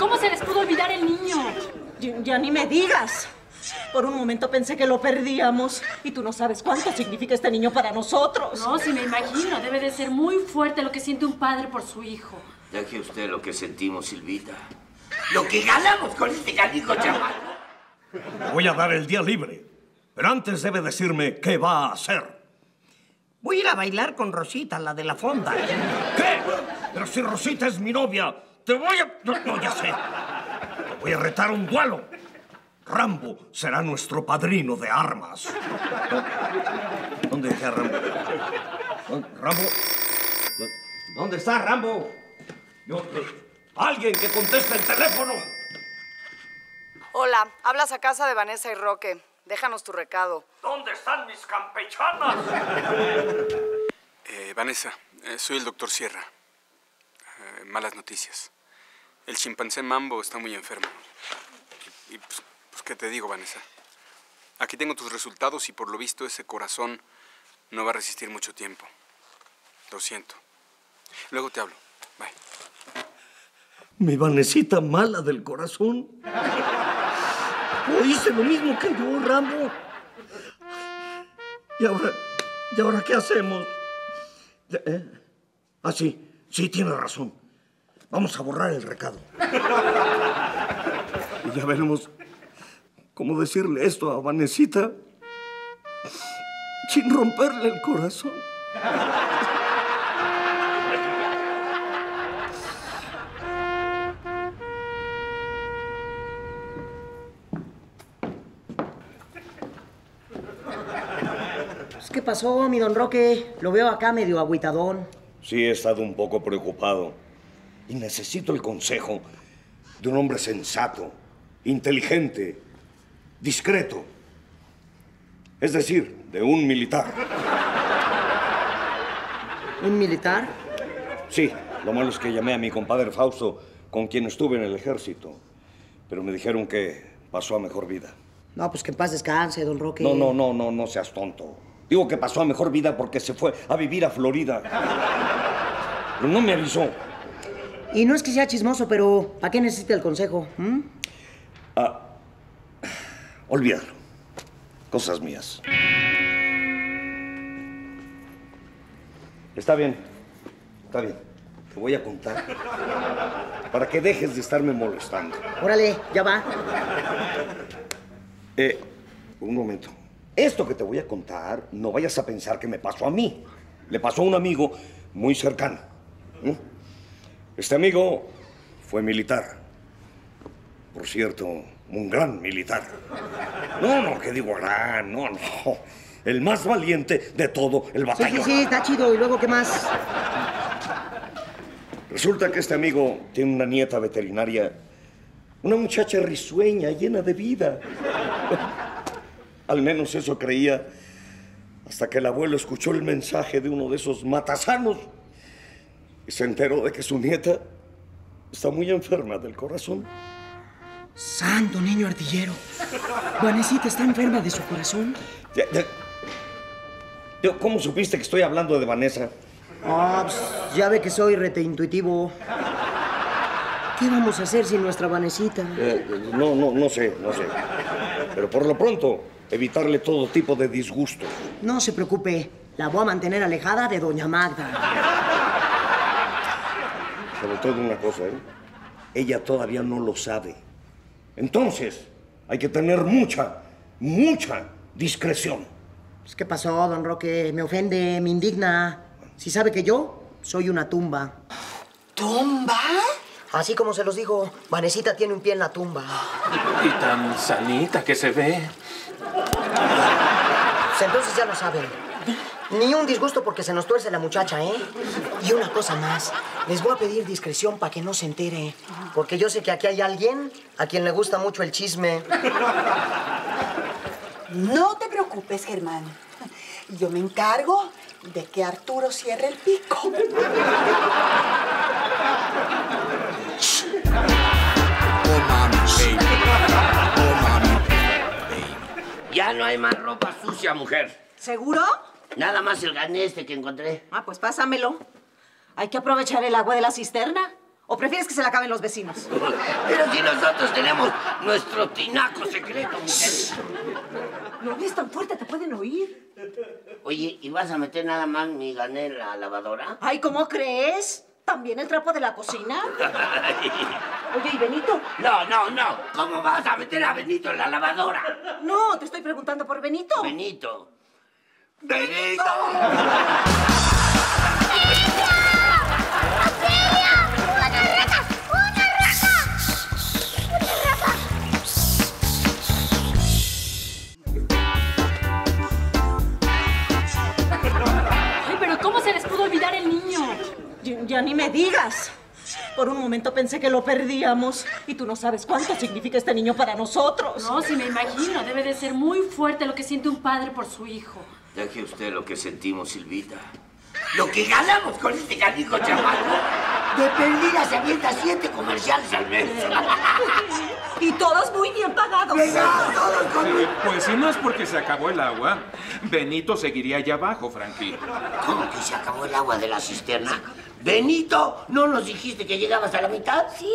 ¿Cómo se les pudo olvidar el niño? Ya ni me digas. Por un momento pensé que lo perdíamos. Y tú no sabes cuánto significa este niño para nosotros. No, sí me imagino. Debe de ser muy fuerte lo que siente un padre por su hijo. Deje usted lo que sentimos, Silvita. Lo que ganamos con este canijo, chaval. Le voy a dar el día libre. Pero antes debe decirme qué va a hacer. Voy a ir a bailar con Rosita, la de la fonda. ¿Qué? Pero si Rosita es mi novia, te voy a... No, ya sé. Te voy a retar a un duelo. Rambo será nuestro padrino de armas. ¿Dónde está Rambo? ¿Rambo? ¿Dónde está Rambo? ¡Alguien que conteste el teléfono! Hola, hablas a casa de Vanessa y Roque. Déjanos tu recado. ¿Dónde están mis campechanas? Vanessa, soy el doctor Sierra. Malas noticias. El chimpancé Mambo está muy enfermo. Y pues, ¿qué te digo, Vanessa? Aquí tengo tus resultados y por lo visto ese corazón no va a resistir mucho tiempo. Lo siento. Luego te hablo. Bye. Mi Vanesita mala del corazón. Oíste lo mismo que yo, Rambo. ¿Y ahora qué hacemos? Ah, sí, tiene razón. Vamos a borrar el recado. Y ya veremos cómo decirle esto a Vanesita sin romperle el corazón. ¿Qué pasó, mi don Roque? Lo veo acá medio agüitadón. Sí, he estado un poco preocupado. Y necesito el consejo de un hombre sensato, inteligente, discreto. Es decir, de un militar. ¿Un militar? Sí, lo malo es que llamé a mi compadre Fausto, con quien estuve en el ejército. Pero me dijeron que pasó a mejor vida. No, pues que en paz descanse, don Roque. No seas tonto. Digo que pasó a mejor vida porque se fue a vivir a Florida. Pero no me avisó. Y no es que sea chismoso, pero ¿para qué necesita el consejo? Olvídalo. Cosas mías. Está bien. Te voy a contar. Para que dejes de estarme molestando. Órale, ya va. Un momento. Esto que te voy a contar, no vayas a pensar que me pasó a mí. Le pasó a un amigo muy cercano. Este amigo fue militar. Por cierto, un gran militar. No, el más valiente de todo el batallón. Sí, está chido. ¿Y luego qué más? Resulta que este amigo tiene una nieta veterinaria. Una muchacha risueña, llena de vida. Al menos eso creía, hasta que el abuelo escuchó el mensaje de uno de esos matasanos y se enteró de que su nieta está muy enferma del corazón. ¡Santo niño artillero! Vanesita está enferma de su corazón. ¿Cómo supiste que estoy hablando de Vanessa? Ah, pues, ya ve que soy reteintuitivo. ¿Qué vamos a hacer sin nuestra Vanesita? No sé. Pero por lo pronto... evitarle todo tipo de disgusto. No se preocupe. La voy a mantener alejada de doña Magda. Sobre todo una cosa, ella todavía no lo sabe. Entonces, hay que tener mucha discreción. Pues, ¿qué pasó, don Roque? Me ofende, me indigna. Si sabe que yo soy una tumba. ¿Tumba? Así como se los digo, Vanesita tiene un pie en la tumba. Y tan sanita que se ve. Pues entonces ya lo saben. Ni un disgusto porque se nos tuerce la muchacha, ¿eh? Y una cosa más. Les voy a pedir discreción para que no se entere. Porque yo sé que aquí hay alguien a quien le gusta mucho el chisme. No te preocupes, Germán. Yo me encargo de que Arturo cierre el pico. Ya no hay más ropa sucia, mujer. ¿Seguro? Nada más el gané este que encontré. Ah, pues pásamelo. Hay que aprovechar el agua de la cisterna. ¿O prefieres que se la acaben los vecinos? Pero si nosotros tenemos nuestro tinaco secreto, mujer. No ves tan fuerte, te pueden oír. Oye, ¿y vas a meter nada más mi gané en la lavadora? Ay, ¿cómo crees? ¿También el trapo de la cocina? Oye, ¿y Benito? No. ¿Cómo vas a meter a Benito en la lavadora? No, te estoy preguntando por Benito. ¡Benito! Ya ni me digas. Por un momento pensé que lo perdíamos. Y tú no sabes cuánto significa este niño para nosotros. No, sí me imagino. Debe de ser muy fuerte lo que siente un padre por su hijo. Deje usted lo que sentimos, Silvita. Lo que ganamos con este canijo chamaco. De perdida se avienta 7 comerciales al mes. Y todos muy bien pagados. Pues si no es porque se acabó el agua, Benito seguiría allá abajo, Frankie. ¿Cómo que se acabó el agua de la cisterna? Benito, ¿no nos dijiste que llegabas a la mitad? Sí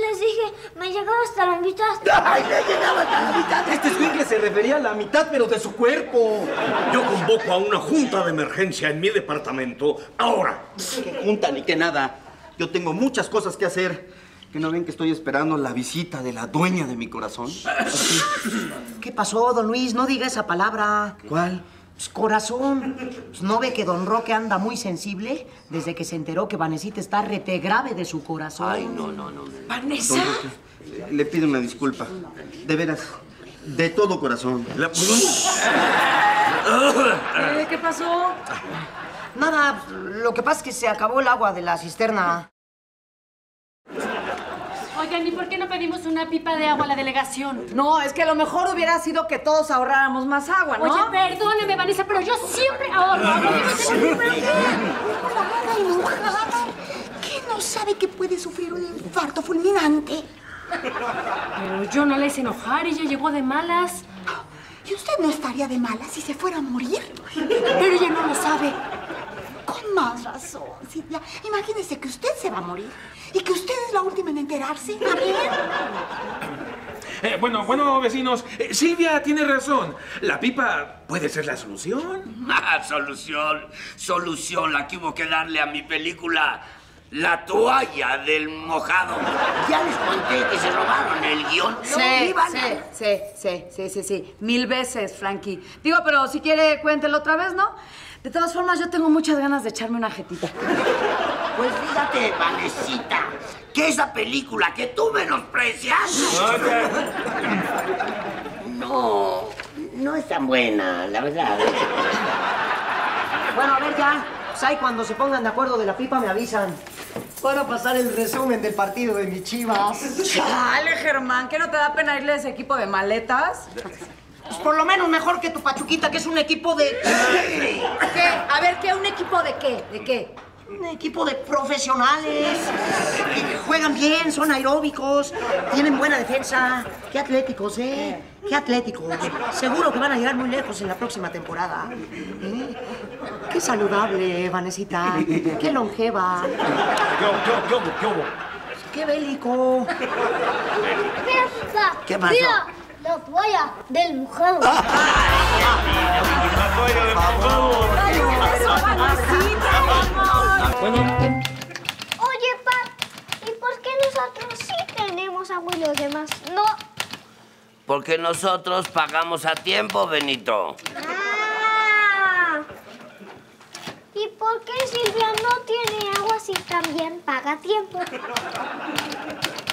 les dije. Me llegaba hasta la mitad. ¡Ay, le llegaba hasta la mitad! Este escuincle se refería a la mitad, pero de su cuerpo. Yo convoco a una junta de emergencia en mi departamento ahora. Que junta ni que nada. Yo tengo muchas cosas que hacer. ¿Que no ven que estoy esperando la visita de la dueña de mi corazón? ¿Qué pasó, don Luis? No diga esa palabra. ¿Cuál? Pues corazón. Pues ¿no ve que don Roque anda muy sensible desde que se enteró que Vanesita está rete grave de su corazón? Ay, no. ¿Vanessa? Roque, le pido una disculpa. De veras, de todo corazón. ¿Qué pasó? Nada, lo que pasa es que se acabó el agua de la cisterna. Oigan, ¿y por qué no pedimos una pipa de agua a la delegación? No, es que a lo mejor hubiera sido que todos ahorráramos más agua, ¿no? Oye, perdóneme, Vanessa, pero yo siempre ahorro. ¿Qué no sabe que puede sufrir un infarto fulminante? Pero yo no la hice enojar, ella llegó de malas. ¿Y usted no estaría de malas si se fuera a morir? Pero ella no lo sabe. Con más razón, Silvia. Imagínese que usted se va a morir y que usted es la última en enterarse. ¿A ver? Bueno, vecinos. Silvia tiene razón. La pipa puede ser la solución. Solución. La que hubo que darle a mi película La toalla del mojado. Ya les conté que se robaron el guión. Sí. 1000 veces, Frankie. Digo, pero si quiere, cuéntelo otra vez, ¿no? De todas formas, yo tengo muchas ganas de echarme una jetita. Pues fíjate, Vanesita, que esa película que tú menosprecias... No es tan buena, la verdad. Bueno, a ver ya. Pues ahí cuando se pongan de acuerdo de la pipa me avisan. Para pasar el resumen del partido de mi Chivas. Chale, Germán, ¿qué no te da pena irle a ese equipo de maletas? Pues por lo menos mejor que tu Pachuquita, que es un equipo de... ¿Qué? A ver, ¿qué? ¿Un equipo de qué? ¿De qué? Un equipo de profesionales, que juegan bien, son aeróbicos, tienen buena defensa. Qué atléticos, ¿eh? Qué atléticos. Seguro que van a llegar muy lejos en la próxima temporada. ¿Eh? Qué saludable, Vanesita. Qué longeva. ¿Qué hubo? Qué bélico. ¿Qué pasó? La toalla del mojado. La toalla del mojado. Oye, Pap, ¿y por qué nosotros sí tenemos agua y los demás no? Porque nosotros pagamos a tiempo, Benito. Ah. ¿Y por qué Silvia no tiene agua si también paga a tiempo?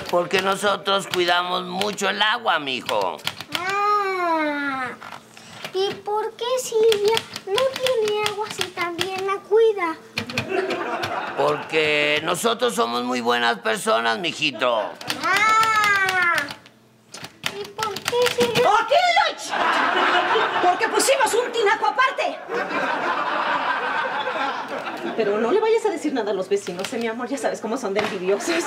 Porque nosotros cuidamos mucho el agua, mijo. Ah. ¿Y por qué Silvia no tiene agua si también la cuida? Porque nosotros somos muy buenas personas, mijito. Ah. ¿Y por qué Silvia...? Porque pusimos un tinaco aparte. Pero no le vayas a decir nada a los vecinos, mi amor. Ya sabes cómo son de envidiosos.